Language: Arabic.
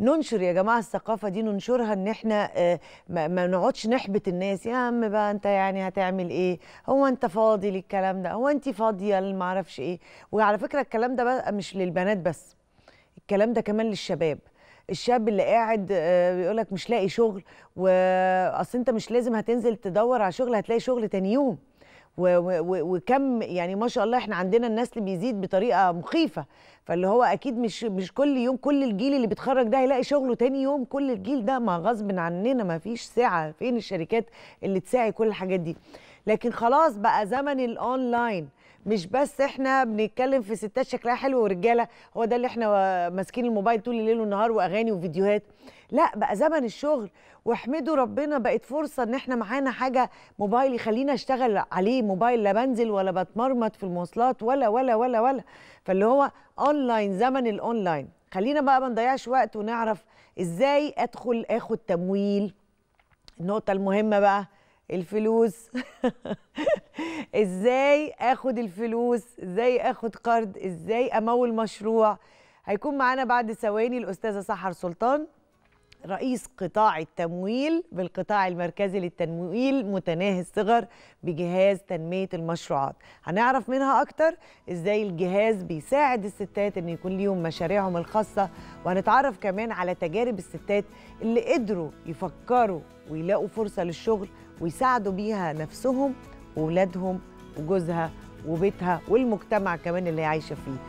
ننشر يا جماعه الثقافه دي، ننشرها، ان احنا ما نقعدش نحبط الناس. يا عم بقى انت يعني هتعمل ايه؟ هو انت فاضي للكلام ده؟ هو انت فاضيه ما اعرفش ايه؟ وعلى فكره الكلام ده بقى مش للبنات بس، الكلام ده كمان للشباب. الشاب اللي قاعد بيقول لك مش لاقي شغل، واصل انت مش لازم هتنزل تدور على شغل، هتلاقي شغل تاني يوم. وكم يعني ما شاء الله احنا عندنا النسل بيزيد بطريقه مخيفه، فاللي هو اكيد مش كل يوم كل الجيل اللي بيتخرج ده هيلاقي شغله تاني يوم. كل الجيل ده ما غصب عننا، ما فيش ساعه. فين الشركات اللي تساعي كل الحاجات دي؟ لكن خلاص بقى زمن الاونلاين، مش بس احنا بنتكلم في ستات شكلها حلو ورجاله هو ده اللي احنا ماسكين الموبايل طول الليل والنهار واغاني وفيديوهات. لا، بقى زمن الشغل، واحمدوا ربنا بقت فرصه ان احنا معانا حاجه موبايل يخلينا اشتغل عليه، موبايل لا بنزل ولا بتمرمط في المواصلات ولا ولا ولا ولا. فاللي هو اونلاين، زمن الاونلاين. خلينا بقى ما نضيعش وقت ونعرف ازاي ادخل اخد تمويل. النقطه المهمه بقى الفلوس. ازاي اخد الفلوس؟ ازاي اخد قرض؟ ازاي امول مشروع؟ هيكون معانا بعد ثواني الاستاذه سحر سلطان، رئيس قطاع التمويل بالقطاع المركزي للتمويل متناهي الصغر بجهاز تنميه المشروعات. هنعرف منها اكتر ازاي الجهاز بيساعد الستات ان يكون ليهم مشاريعهم الخاصه، وهنتعرف كمان على تجارب الستات اللي قدروا يفكروا ويلاقوا فرصه للشغل ويساعدوا بيها نفسهم وولادهم وجوزها وبيتها والمجتمع كمان اللي عايشه فيه.